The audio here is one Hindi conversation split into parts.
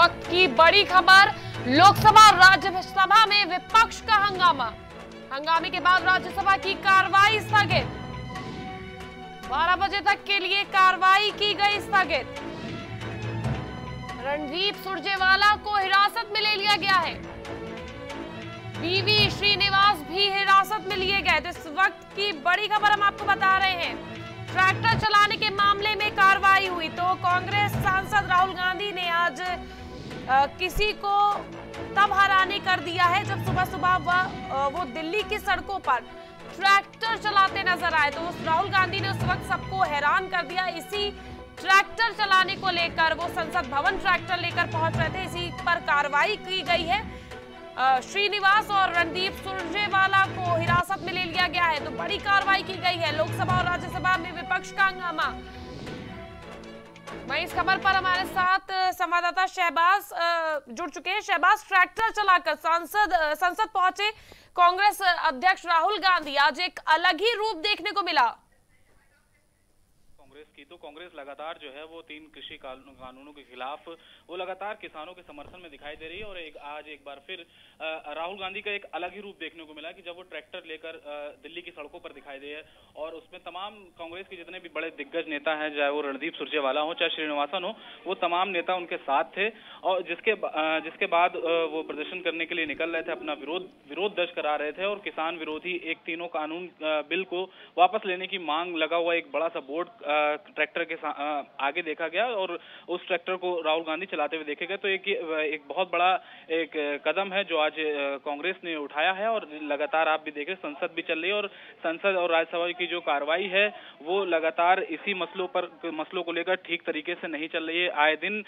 वक्त की बड़ी खबर, लोकसभा और राज्यसभा में विपक्ष का हंगामा। हंगामे के बाद राज्यसभा की कार्रवाई स्थगित, 12 बजे तक के लिए कार्रवाई की गई स्थगित। रणदीप सुरजेवाला को हिरासत में ले लिया गया है, बीवी श्रीनिवास भी हिरासत में लिए गए। तो इस वक्त की बड़ी खबर हम आपको बता रहे हैं। ट्रैक्टर चलाने के मामले में कार्रवाई हुई तो कांग्रेस सांसद राहुल गांधी ने आज किसी को तब हराने कर दिया है जब सुबह सुबह वो दिल्ली की सड़कों पर ट्रैक्टर चलाते नजर आए। तो राहुल गांधी ने उस वक्त सबको हैरान कर दिया। इसी ट्रैक्टर चलाने को लेकर वो संसद भवन ट्रैक्टर लेकर पहुंच रहे थे, इसी पर कार्रवाई की गई है। श्रीनिवास और रणदीप सुरजेवाला को हिरासत में ले लिया गया है, तो बड़ी कार्रवाई की गई है। लोकसभा और राज्यसभा में विपक्ष का हंगामा। वहीं इस खबर पर हमारे साथ संवाददाता शहबाज जुड़ चुके हैं। शहबाज, ट्रैक्टर चलाकर संसद पहुंचे कांग्रेस अध्यक्ष राहुल गांधी, आज एक अलग ही रूप देखने को मिला की। तो कांग्रेस लगातार जो है वो 3 कृषि कानूनों के खिलाफ वो लगातार किसानों के समर्थन में दिखाई दे रही है। और आज एक बार फिर राहुल गांधी का एक अलग ही रूप देखने को मिला कि जब वो ट्रैक्टर लेकर दिल्ली की सड़कों पर दिखाई दे, और उसमें तमाम कांग्रेस के जितने भी बड़े दिग्गज नेता हैं, चाहे वो रणदीप सुरजेवाला हो चाहे श्रीनिवासन हो, वो तमाम नेता उनके साथ थे। और जिसके बाद वो प्रदर्शन करने के लिए निकल रहे थे, अपना विरोध दर्ज करा रहे थे और किसान विरोधी एक तीनों कानून बिल को वापस लेने की मांग लगा हुआ एक बड़ा सा बोर्ड ट्रैक्टर के आगे देखा गया और उस ट्रैक्टर को राहुल गांधी चलाते हुए देखे गए। तो एक बहुत बड़ा एक कदम है जो आज कांग्रेस ने उठाया है। और लगातार आप भी देख रहे, संसद भी चल रही है और संसद और राज्यसभा की जो कार्रवाई है वो लगातार इसी मसलों को लेकर ठीक तरीके से नहीं चल रही है। आए दिन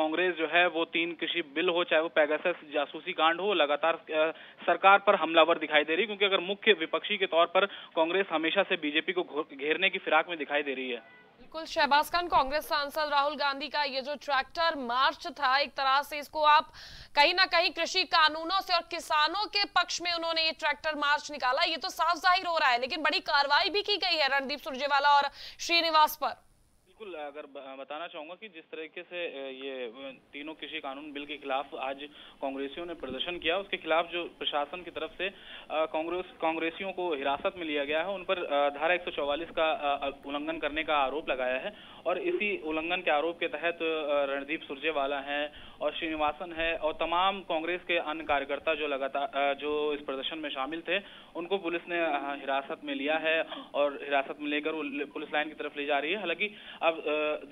कांग्रेस जो है वो 3 कृषि बिल हो चाहे वो पेगासस जासूसी कांड हो, लगातार सरकार पर हमलावर दिखाई दे रही है। क्योंकि अगर मुख्य विपक्षी के तौर पर कांग्रेस हमेशा से बीजेपी को घेरने की फिराक में दिखाई दे रही है। बिल्कुल शहबाज खान, कांग्रेस सांसद राहुल गांधी का ये जो ट्रैक्टर मार्च था, एक तरह से इसको आप कहीं ना कहीं कृषि कानूनों से और किसानों के पक्ष में उन्होंने ये ट्रैक्टर मार्च निकाला, ये तो साफ जाहिर हो रहा है। लेकिन बड़ी कार्रवाई भी की गई है रणदीप सुरजेवाला और श्रीनिवास पर। बिल्कुल, अगर बताना चाहूंगा कि जिस तरीके से ये तीनों कृषि कानून बिल के खिलाफ आज कांग्रेसियों ने प्रदर्शन किया, उसके खिलाफ जो प्रशासन की तरफ से कांग्रेसियों को हिरासत में लिया गया है, उन पर धारा 144 का उल्लंघन करने का आरोप लगाया है। और इसी उल्लंघन के आरोप के तहत रणदीप सुरजेवाला है और श्रीनिवासन है और तमाम कांग्रेस के अन्य कार्यकर्ता जो इस प्रदर्शन में शामिल थे, उनको पुलिस ने हिरासत में लिया है और हिरासत में लेकर वो पुलिस लाइन की तरफ ले जा रही है। हालांकि अब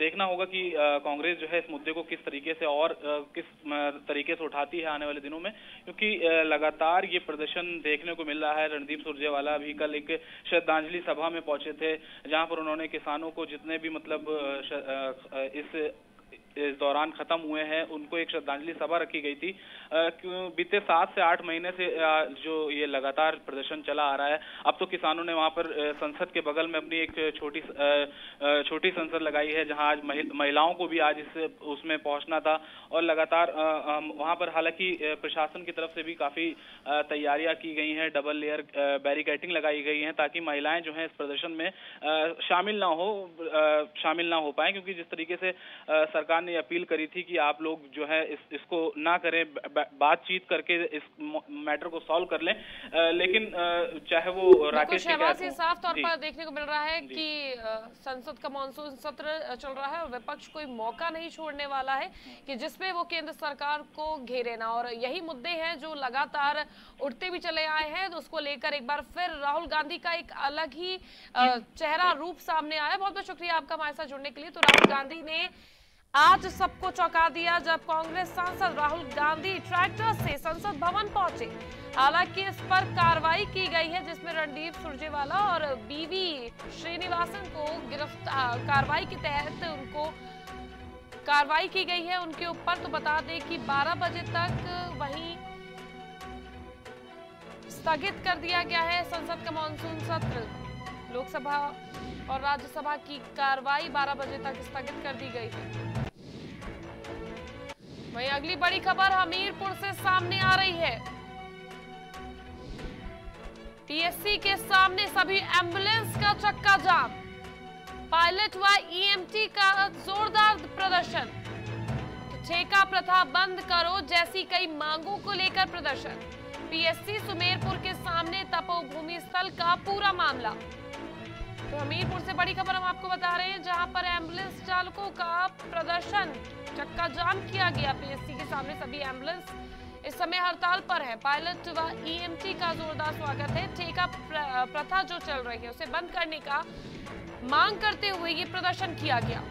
देखना होगा कि कांग्रेस जो है इस मुद्दे को किस तरीके से और किस तरीके से उठाती है आने वाले दिनों में, क्योंकि लगातार ये प्रदर्शन देखने को मिल रहा है। रणदीप सुरजेवाला भी कल एक श्रद्धांजलि सभा में पहुंचे थे, जहां पर उन्होंने किसानों को जितने भी मतलब इस दौरान खत्म हुए हैं उनको एक श्रद्धांजलि सभा रखी गई थी। बीते 7 से 8 महीने से जो ये लगातार प्रदर्शन चला आ रहा है, अब तो किसानों ने वहां पर संसद के बगल में अपनी एक छोटी संसद लगाई है, जहां आज महिलाओं को भी आज उसमें पहुंचना था। और लगातार वहां पर हालांकि प्रशासन की तरफ से भी काफी तैयारियां की गई हैं, डबल लेयर बैरिकेडिंग लगाई गई है ताकि महिलाएं जो है इस प्रदर्शन में शामिल ना हो पाए। क्योंकि जिस तरीके से सरकार ने अपील करी थी कि आप लोग जो है इसको ना करें, बातचीत करके इस मैटर को सॉल्व कर लें, लेकिन चाहे वो राकेश शेखावत, साफ तौर पर देखने को मिल रहा है कि संसद का मॉनसून सत्र चल रहा है और विपक्ष कोई मौका नहीं छोड़ने वाला है कि जिसमें वो केंद्र सरकार को घेरे ना। और यही मुद्दे हैं जो लगातार उठते भी चले आए हैं, तो उसको लेकर एक बार फिर राहुल गांधी का एक अलग ही चेहरा रूप सामने आया। बहुत बहुत शुक्रिया आपका हमारे साथ जुड़ने के लिए। तो राहुल गांधी ने आज सबको चौंका दिया जब कांग्रेस सांसद राहुल गांधी ट्रैक्टर से संसद भवन पहुंचे। हालांकि इस पर कार्रवाई की गई है जिसमें रणदीप सुरजेवाला और बीवी श्रीनिवासन को गिरफ्तार कार्रवाई के तहत उनको कार्रवाई की गई है उनके ऊपर। तो बता दें कि 12 बजे तक वहीं स्थगित कर दिया गया है संसद का मॉनसून सत्र। लोकसभा और राज्यसभा की कार्रवाई 12 बजे तक स्थगित कर दी गई है। वहीं अगली बड़ी खबर हमीरपुर से सामने आ रही है। टीएससी के सामने सभी एम्बुलेंस का चक्का जाम, पायलट व ईएमटी का जोरदार प्रदर्शन। ठेका प्रथा बंद करो जैसी कई मांगों को लेकर प्रदर्शन। पीएससी सुमेरपुर के सामने तपोभूमि स्थल का पूरा मामला। तो हमीरपुर से बड़ी खबर हम आपको बता रहे हैं, जहां पर एम्बुलेंस चालकों का प्रदर्शन, चक्का जाम किया गया। पीएससी के सामने सभी एम्बुलेंस इस समय हड़ताल पर है। पायलट व ईएमटी का जोरदार स्वागत है। ठेका प्रथा जो चल रही है उसे बंद करने का मांग करते हुए ये प्रदर्शन किया गया।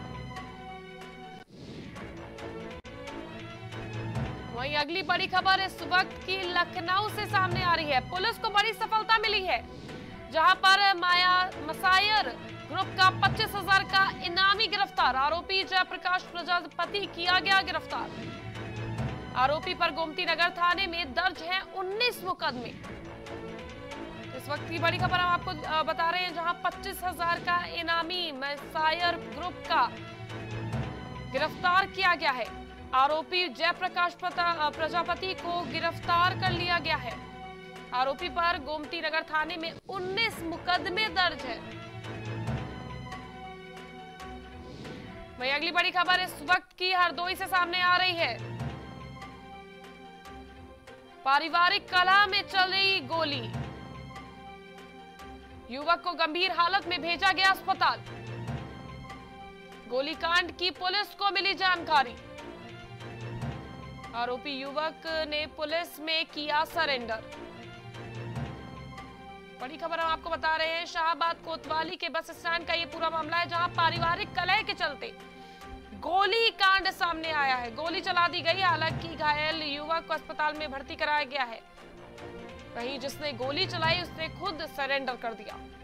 वहीं अगली बड़ी खबर इस वक्त की लखनऊ से सामने आ रही है। पुलिस को बड़ी सफलता मिली है, जहां पर माया मसायर ग्रुप का 25,000 का इनामी गिरफ्तार। आरोपी जयप्रकाश प्रजापति किया गया गिरफ्तार। आरोपी पर गोमती नगर थाने में दर्ज है 19 मुकदमे। इस वक्त की बड़ी खबर हम आपको बता रहे हैं, जहां 25,000 का इनामी मसायर ग्रुप का गिरफ्तार किया गया है। आरोपी जयप्रकाश प्रजापति को गिरफ्तार कर लिया गया है। आरोपी पर गोमती नगर थाने में 19 मुकदमे दर्ज है। वहीं अगली बड़ी खबर इस वक्त की हरदोई से सामने आ रही है। पारिवारिक कलह में चली गोली, युवक को गंभीर हालत में भेजा गया अस्पताल। गोलीकांड की पुलिस को मिली जानकारी। आरोपी युवक ने पुलिस में किया सरेंडर। बड़ी खबर हम आपको बता रहे हैं, शहबाज कोतवाली के बस स्टैंड का ये पूरा मामला है, जहां पारिवारिक कलह के चलते गोली कांड सामने आया है। गोली चला दी गई, हालांकि घायल युवक को अस्पताल में भर्ती कराया गया है। वहीं जिसने गोली चलाई उसने खुद सरेंडर कर दिया।